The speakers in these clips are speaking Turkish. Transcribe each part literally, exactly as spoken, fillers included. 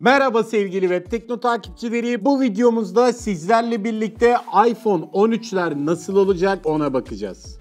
Merhaba sevgili Webtekno takipçileri. Bu videomuzda sizlerle birlikte iPhone on üçler nasıl olacak ona bakacağız.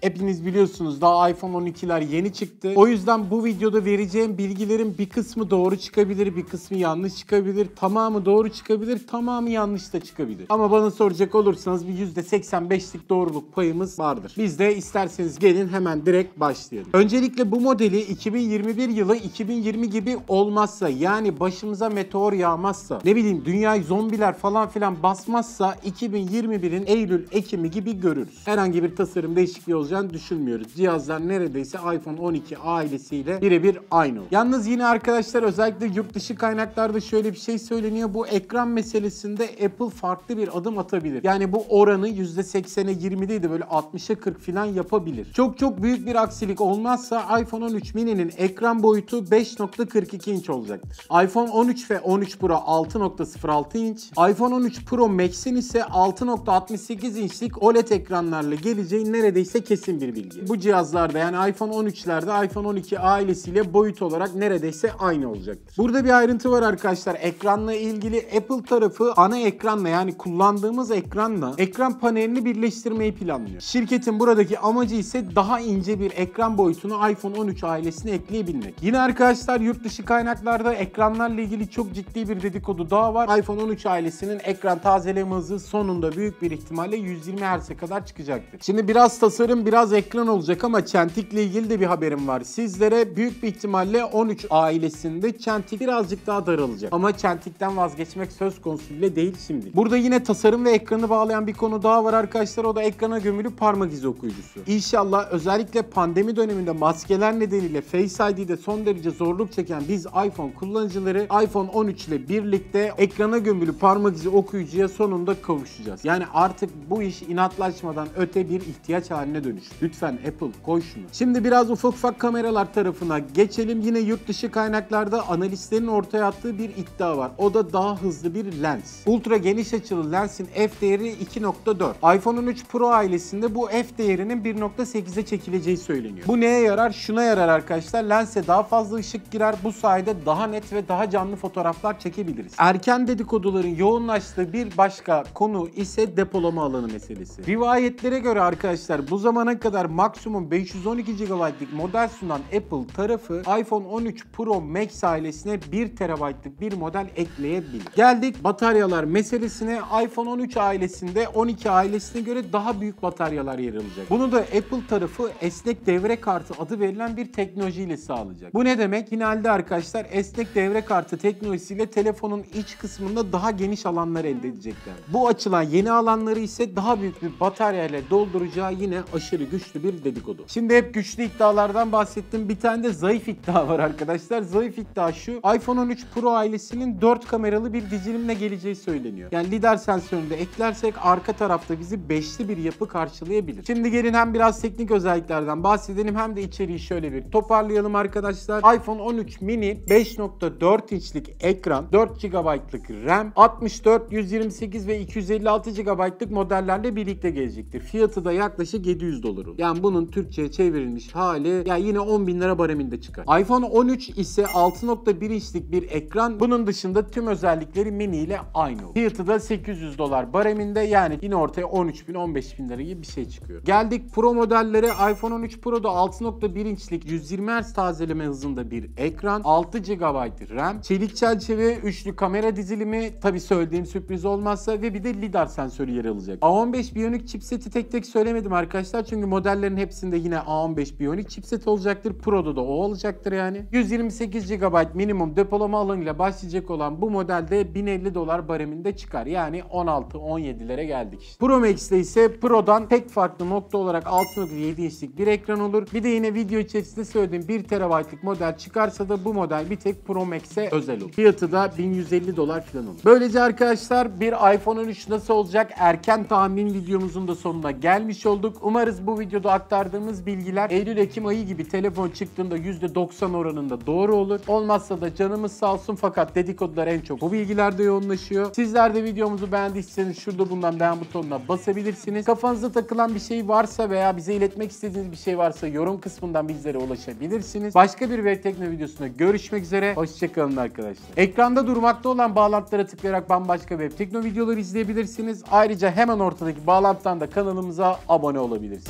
Hepiniz biliyorsunuz daha iPhone on ikiler yeni çıktı. O yüzden bu videoda vereceğim bilgilerin bir kısmı doğru çıkabilir, bir kısmı yanlış çıkabilir. Tamamı doğru çıkabilir, tamamı yanlış da çıkabilir. Ama bana soracak olursanız bir yüzde seksen beşlik doğruluk payımız vardır. Biz de isterseniz gelin hemen direkt başlayalım. Öncelikle bu modeli iki bin yirmi bir yılı iki bin yirmi gibi olmazsa, yani başımıza meteor yağmazsa, ne bileyim dünyayı zombiler falan filan basmazsa iki bin yirmi birin Eylül-Ekim'i gibi görürüz. Herhangi bir tasarım değişikliği olacak düşünmüyoruz. Cihazlar neredeyse iPhone on iki ailesiyle birebir aynı. Yalnız yine arkadaşlar, özellikle yurt dışı kaynaklarda şöyle bir şey söyleniyor. Bu ekran meselesinde Apple farklı bir adım atabilir. Yani bu oranı yüzde seksene yirmideydi, böyle altmışa kırk falan yapabilir. Çok çok büyük bir aksilik olmazsa iPhone on üç mini'nin ekran boyutu beş nokta kırk iki inç olacaktır. iPhone on üç ve on üç Pro altı nokta sıfır altı inç. iPhone on üç Pro Max'in ise altı nokta altmış sekiz inçlik O L E D ekranlarla geleceği neredeyse kesin bir bilgi. Bu cihazlarda, yani iPhone on üçlerde iPhone on iki ailesiyle boyut olarak neredeyse aynı olacaktır. Burada bir ayrıntı var arkadaşlar. Ekranla ilgili Apple tarafı ana ekranla, yani kullandığımız ekranla ekran panelini birleştirmeyi planlıyor. Şirketin buradaki amacı ise daha ince bir ekran boyutunu iPhone on üç ailesine ekleyebilmek. Yine arkadaşlar yurt dışı kaynaklarda ekranlarla ilgili çok ciddi bir dedikodu daha var. iPhone on üç ailesinin ekran tazeleme hızı sonunda büyük bir ihtimalle yüz yirmi hertz'e kadar çıkacaktır. Şimdi biraz tasarım, biraz ekran olacak ama çentikle ilgili de bir haberim var sizlere. Büyük bir ihtimalle on üç ailesinde çentik birazcık daha daralacak. Ama çentikten vazgeçmek söz konusu bile değil şimdi. Burada yine tasarım ve ekranı bağlayan bir konu daha var arkadaşlar. O da ekrana gömülü parmak izi okuyucusu. İnşallah özellikle pandemi döneminde maskeler nedeniyle Face I D'de son derece zorluk çeken biz iPhone kullanıcıları iPhone on üç ile birlikte ekrana gömülü parmak izi okuyucuya sonunda kavuşacağız. Yani artık bu iş inatlaşmadan öte bir ihtiyaç haline dönüyor. Lütfen Apple koy şunu. Şimdi biraz ufak ufak kameralar tarafına geçelim. Yine yurt dışı kaynaklarda analistlerin ortaya attığı bir iddia var. O da daha hızlı bir lens. Ultra geniş açılı lensin f değeri iki nokta dört. iPhone on üç Pro ailesinde bu f değerinin bir nokta sekize çekileceği söyleniyor. Bu neye yarar? Şuna yarar arkadaşlar. Lense daha fazla ışık girer. Bu sayede daha net ve daha canlı fotoğraflar çekebiliriz. Erken dedikoduların yoğunlaştığı bir başka konu ise depolama alanı meselesi. Rivayetlere göre arkadaşlar bu zamana kadar maksimum beş yüz on iki gigabaytlık model sunan Apple tarafı iPhone on üç Pro Max ailesine bir terabaytlık bir model ekleyebilir. Geldik bataryalar meselesine. iPhone on üç ailesinde on iki ailesine göre daha büyük bataryalar yer alacak. Bunu da Apple tarafı esnek devre kartı adı verilen bir teknolojiyle sağlayacak. Bu ne demek? Finalde arkadaşlar esnek devre kartı teknolojisiyle telefonun iç kısmında daha geniş alanlar elde edecekler. Bu açılan yeni alanları ise daha büyük bir bataryayla dolduracağı yine aşırı güçlü bir dedikodu. Şimdi hep güçlü iddialardan bahsettim. Bir tane de zayıf iddia var arkadaşlar. Zayıf iddia şu: iPhone on üç Pro ailesinin dört kameralı bir dizilimle geleceği söyleniyor. Yani LiDAR sensörünü de eklersek arka tarafta bizi beşli bir yapı karşılayabilir. Şimdi gelin hem biraz teknik özelliklerden bahsedelim hem de içeriği şöyle bir toparlayalım arkadaşlar. iPhone on üç mini beş nokta dört inçlik ekran, dört gigabaytlık RAM, altmış dört, yüz yirmi sekiz ve iki yüz elli altı gigabaytlık modellerle birlikte gelecektir. Fiyatı da yaklaşık yedi yüz dolar. Yani bunun Türkçe'ye çevrilmiş hali ya yani yine on bin lira bareminde çıkar. iPhone on üç ise altı nokta bir inçlik bir ekran. Bunun dışında tüm özellikleri mini ile aynı. Fiyatı da sekiz yüz dolar bareminde, yani yine ortaya on üç bin on beş bin lira gibi bir şey çıkıyor. Geldik Pro modellere. iPhone on üç Pro'da altı nokta bir inçlik yüz yirmi hertz tazeleme hızında bir ekran, altı gigabayt RAM, çelik çerçeve, üçlü kamera dizilimi, tabi söylediğim sürpriz olmazsa, ve bir de LiDAR sensörü yer alacak. A on beş Bionic chipseti tek tek söylemedim arkadaşlar çünkü modellerin hepsinde yine A on beş Bionic chipset olacaktır. Pro'da da o olacaktır yani. yüz yirmi sekiz gigabayt minimum depolama alanıyla başlayacak olan bu modelde bin elli dolar bareminde çıkar. Yani on altı on yedilere geldik işte. Pro Max'te ise Pro'dan tek farklı nokta olarak altı nokta yedi inçlik bir ekran olur. Bir de yine video içerisinde söylediğim bir terabaytlık model çıkarsa da bu model bir tek Pro Max'e özel olur. Fiyatı da bin yüz elli dolar falan olur. Böylece arkadaşlar bir iPhone on üç nasıl olacak erken tahmin videomuzun da sonuna gelmiş olduk. Umarız Umarız bu videoda aktardığımız bilgiler Eylül-Ekim ayı gibi telefon çıktığında yüzde doksan oranında doğru olur. Olmazsa da canımız sağ olsun, fakat dedikodular en çok bu bilgilerde yoğunlaşıyor. Sizler de videomuzu beğendiyseniz şurada bulunan beğen butonuna basabilirsiniz. Kafanıza takılan bir şey varsa veya bize iletmek istediğiniz bir şey varsa yorum kısmından bizlere ulaşabilirsiniz. Başka bir Webtekno videosunda görüşmek üzere. Hoşçakalın arkadaşlar. Ekranda durmakta olan bağlantılara tıklayarak bambaşka Webtekno videoları izleyebilirsiniz. Ayrıca hemen ortadaki bağlantıdan da kanalımıza abone olabilirsiniz.